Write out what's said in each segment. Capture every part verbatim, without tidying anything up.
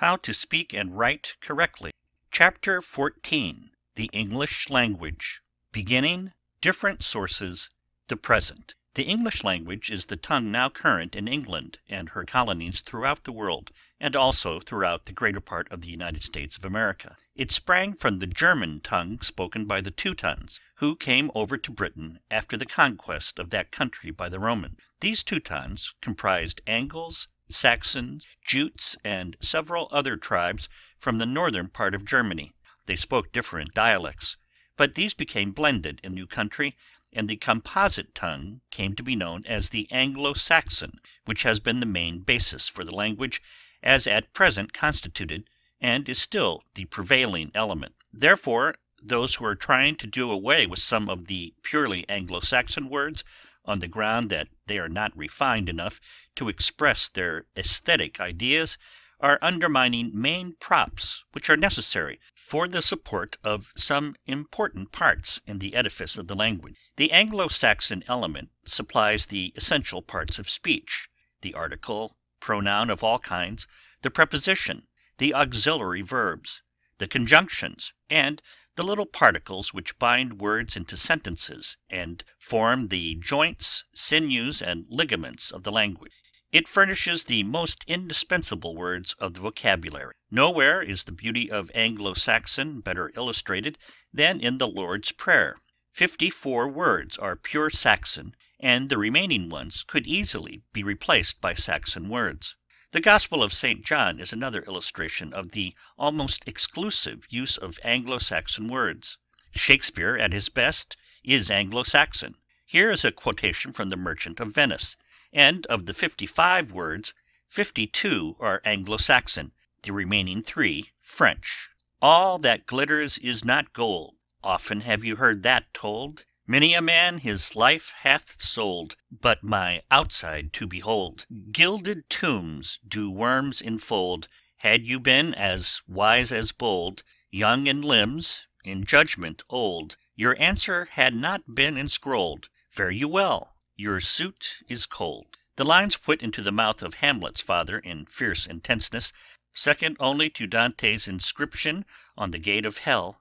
How to Speak and Write Correctly. Chapter fourteen. The English Language. Beginning. Different Sources. The Present. The English language is the tongue now current in England and her colonies throughout the world, and also throughout the greater part of the United States of America. It sprang from the German tongue spoken by the Teutons, who came over to Britain after the conquest of that country by the Romans. These Teutons comprised Angles, Saxons, Jutes, and several other tribes from the northern part of Germany. They spoke different dialects, but these became blended in the new country, and the composite tongue came to be known as the Anglo-Saxon, which has been the main basis for the language, as at present constituted, and is still the prevailing element. Therefore, those who are trying to do away with some of the purely Anglo-Saxon words, on the ground that they are not refined enough to express their aesthetic ideas, are undermining main props which are necessary for the support of some important parts in the edifice of the language. The Anglo-Saxon element supplies the essential parts of speech: the article, pronoun of all kinds, the preposition, the auxiliary verbs, the conjunctions, and the little particles which bind words into sentences and form the joints, sinews, and ligaments of the language. It furnishes the most indispensable words of the vocabulary. Nowhere is the beauty of Anglo-Saxon better illustrated than in the Lord's Prayer. Fifty-four words are pure Saxon, and the remaining ones could easily be replaced by Saxon words. The Gospel of Saint John is another illustration of the almost exclusive use of Anglo-Saxon words. Shakespeare, at his best, is Anglo-Saxon. Here is a quotation from The Merchant of Venice, and of the fifty-five words, fifty-two are Anglo-Saxon, the remaining three French. All that glitters is not gold. Often have you heard that told. Many a man his life hath sold, but my outside to behold. Gilded tombs do worms enfold. Had you been as wise as bold, young in limbs, in judgment old, your answer had not been enscrolled. Fare you well, your suit is cold. The lines put into the mouth of Hamlet's father in fierce intenseness, second only to Dante's inscription on the gate of hell,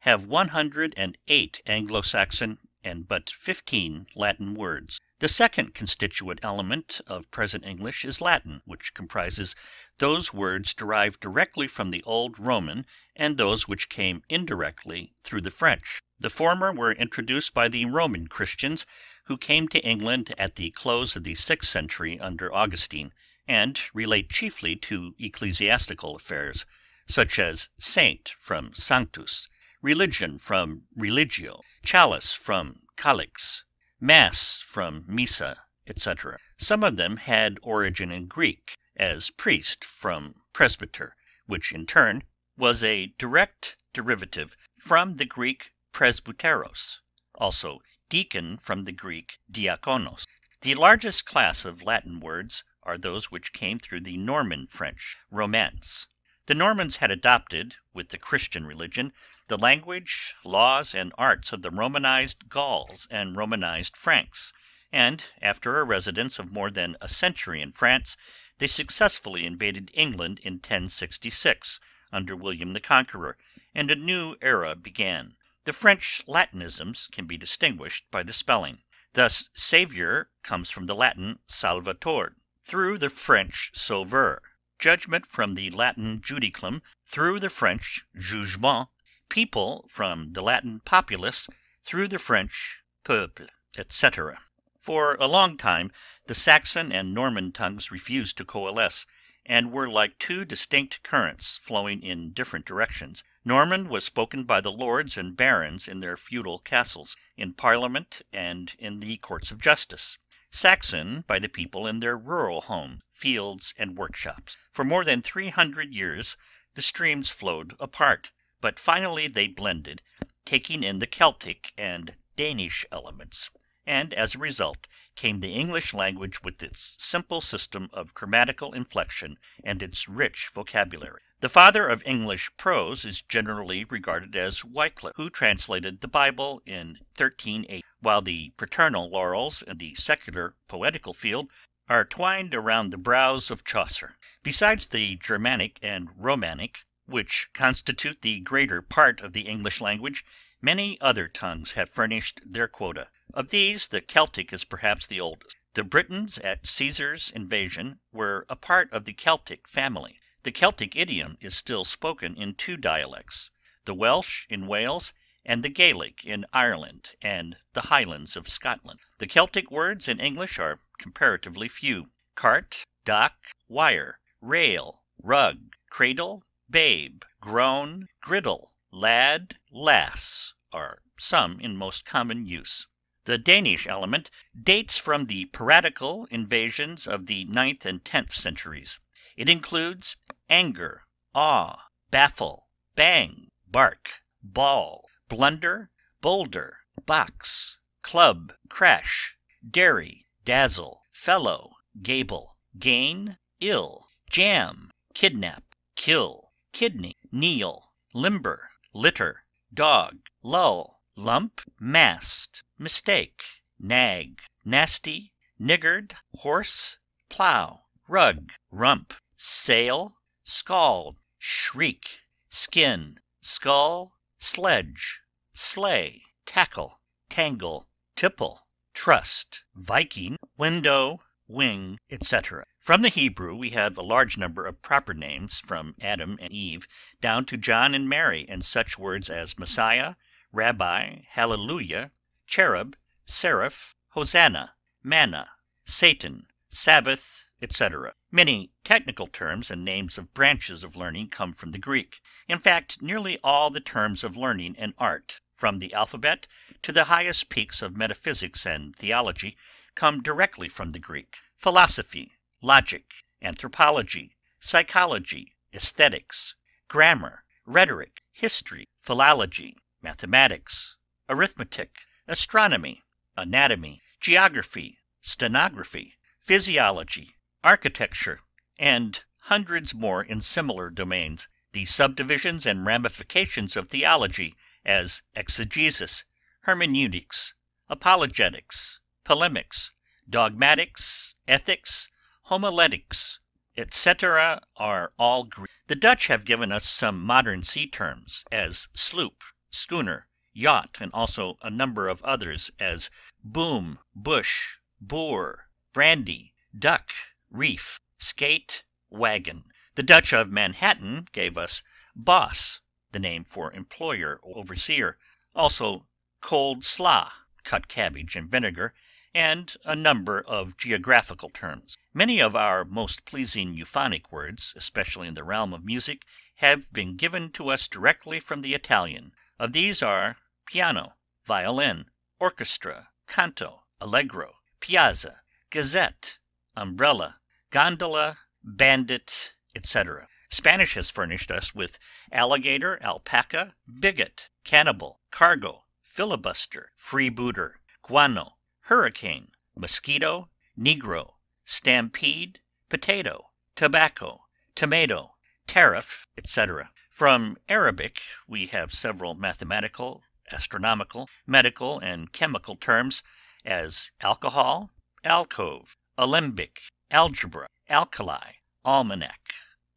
have one hundred and eight Anglo-Saxon and but fifteen Latin words. The second constituent element of present English is Latin, which comprises those words derived directly from the Old Roman and those which came indirectly through the French. The former were introduced by the Roman Christians, who came to England at the close of the sixth century under Augustine, and relate chiefly to ecclesiastical affairs, such as saint from sanctus, religion from religio, chalice from calix, mass from missa, et cetera. Some of them had origin in Greek, as priest from presbyter, which in turn was a direct derivative from the Greek presbyteros, also deacon from the Greek diakonos. The largest class of Latin words are those which came through the Norman French, Romance. The Normans had adopted, with the Christian religion, the language, laws, and arts of the Romanized Gauls and Romanized Franks, and, after a residence of more than a century in France, they successfully invaded England in ten sixty-six, under William the Conqueror, and a new era began. The French Latinisms can be distinguished by the spelling. Thus, Saviour comes from the Latin Salvator, through the French Sauveur, judgment from the Latin judicum, through the French jugement, people from the Latin populus, through the French peuple, et cetera. For a long time the Saxon and Norman tongues refused to coalesce, and were like two distinct currents flowing in different directions. Norman was spoken by the lords and barons in their feudal castles, in Parliament, and in the courts of justice. Saxon by the people in their rural homes, fields, and workshops. For more than three hundred years the streams flowed apart, but finally they blended, taking in the Celtic and Danish elements, and as a result came the English language with its simple system of grammatical inflection and its rich vocabulary. The father of English prose is generally regarded as Wycliffe, who translated the Bible in thirteen eighty. While the paternal laurels in the secular poetical field are twined around the brows of Chaucer. Besides the Germanic and Romanic, which constitute the greater part of the English language, many other tongues have furnished their quota. Of these the Celtic is perhaps the oldest. The Britons at Caesar's invasion were a part of the Celtic family. The Celtic idiom is still spoken in two dialects, the Welsh in Wales and the Gaelic in Ireland and the Highlands of Scotland. The Celtic words in English are comparatively few. Cart, dock, wire, rail, rug, cradle, babe, groan, griddle, lad, lass are some in most common use. The Danish element dates from the piratical invasions of the ninth and tenth centuries. It includes anger, awe, baffle, bang, bark, ball, blunder, boulder, box, club, crash, dairy, dazzle, fellow, gable, gain, ill, jam, kidnap, kill, kidney, kneel, limber, litter, dog, lull, lump, mast, mistake, nag, nasty, niggard, horse, plow, rug, rump, sail, scald, shriek, skin, skull, sledge, slay, tackle, tangle, tipple, trust, Viking, window, wing, et cetera. From the Hebrew we have a large number of proper names from Adam and Eve down to John and Mary, and such words as Messiah, Rabbi, Hallelujah, Cherub, Seraph, Hosanna, Manna, Satan, Sabbath, et cetera. Many technical terms and names of branches of learning come from the Greek. In fact, nearly all the terms of learning and art, from the alphabet to the highest peaks of metaphysics and theology, come directly from the Greek. Philosophy, logic, anthropology, psychology, aesthetics, grammar, rhetoric, history, philology, mathematics, arithmetic, astronomy, anatomy, geography, stenography, physiology, architecture, and hundreds more in similar domains. The subdivisions and ramifications of theology, as exegesis, hermeneutics, apologetics, polemics, dogmatics, ethics, homiletics, et cetera, are all Greek. The Dutch have given us some modern sea terms, as sloop, schooner, yacht, and also a number of others, as boom, bush, boor, brandy, duck, reef, skate, wagon. The Dutch of Manhattan gave us boss, the name for employer or overseer, also cold slaw, cut cabbage and vinegar, and a number of geographical terms. Many of our most pleasing euphonic words, especially in the realm of music, have been given to us directly from the Italian. Of these are piano, violin, orchestra, canto, allegro, piazza, gazette, umbrella, gondola, bandit, et cetera. Spanish has furnished us with alligator, alpaca, bigot, cannibal, cargo, filibuster, freebooter, guano, hurricane, mosquito, negro, stampede, potato, tobacco, tomato, tariff, et cetera. From Arabic we have several mathematical, astronomical, medical, and chemical terms, as alcohol, alcove, alembic, algebra, alkali, almanac,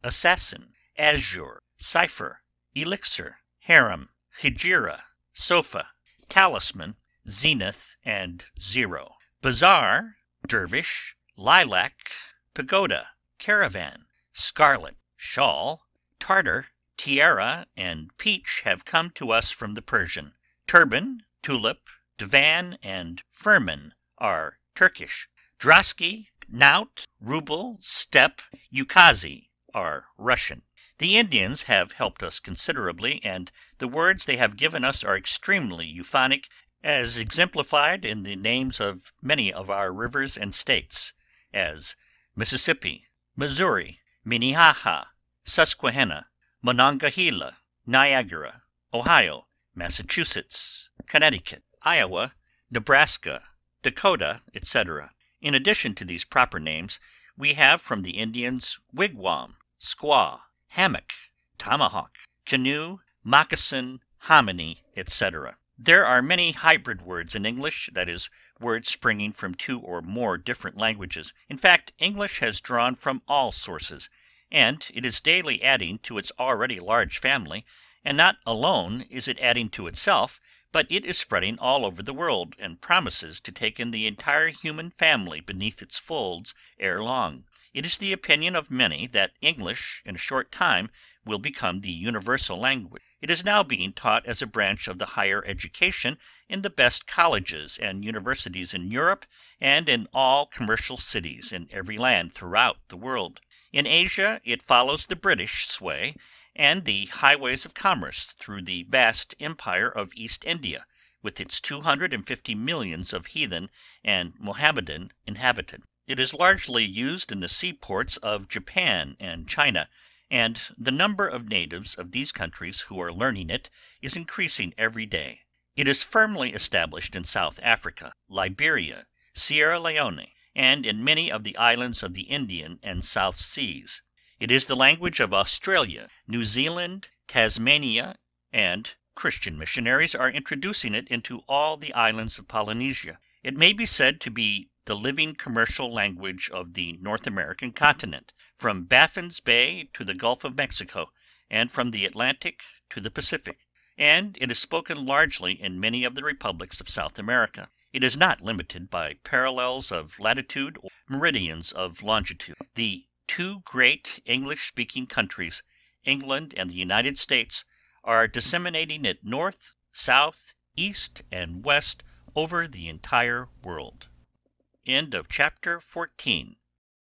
assassin, azure, cipher, elixir, harem, hegira, sofa, talisman, zenith, and zero. Bazaar, dervish, lilac, pagoda, caravan, scarlet, shawl, tartar, tiara, and peach have come to us from the Persian. Turban, tulip, divan, and firman are Turkish. Drosky, knout, ruble, steppe, ukazi are Russian. The Indians have helped us considerably, and the words they have given us are extremely euphonic, as exemplified in the names of many of our rivers and states, as Mississippi, Missouri, Minnehaha, Susquehanna, Monongahela, Niagara, Ohio, Massachusetts, Connecticut, Iowa, Nebraska, Dakota, et cetera. In addition to these proper names, we have from the Indians wigwam, squaw, hammock, tomahawk, canoe, moccasin, hominy, et cetera. There are many hybrid words in English, that is, words springing from two or more different languages. In fact, English has drawn from all sources, and it is daily adding to its already large family, and not alone is it adding to itself, but it is spreading all over the world, and promises to take in the entire human family beneath its folds ere long. It is the opinion of many that English, in a short time, will become the universal language. It is now being taught as a branch of the higher education in the best colleges and universities in Europe, and in all commercial cities in every land throughout the world. In Asia it follows the British sway, and the highways of commerce through the vast empire of East India, with its two hundred and fifty millions of heathen and Mohammedan inhabitants. It is largely used in the seaports of Japan and China, and the number of natives of these countries who are learning it is increasing every day. It is firmly established in South Africa, Liberia, Sierra Leone, and in many of the islands of the Indian and South Seas. It is the language of Australia, New Zealand, Tasmania, and Christian missionaries are introducing it into all the islands of Polynesia. It may be said to be the living commercial language of the North American continent, from Baffin's Bay to the Gulf of Mexico, and from the Atlantic to the Pacific, and it is spoken largely in many of the republics of South America. It is not limited by parallels of latitude or meridians of longitude. The two great English-speaking countries, England and the United States, are disseminating it north, south, east, and west over the entire world. End of chapter fourteen.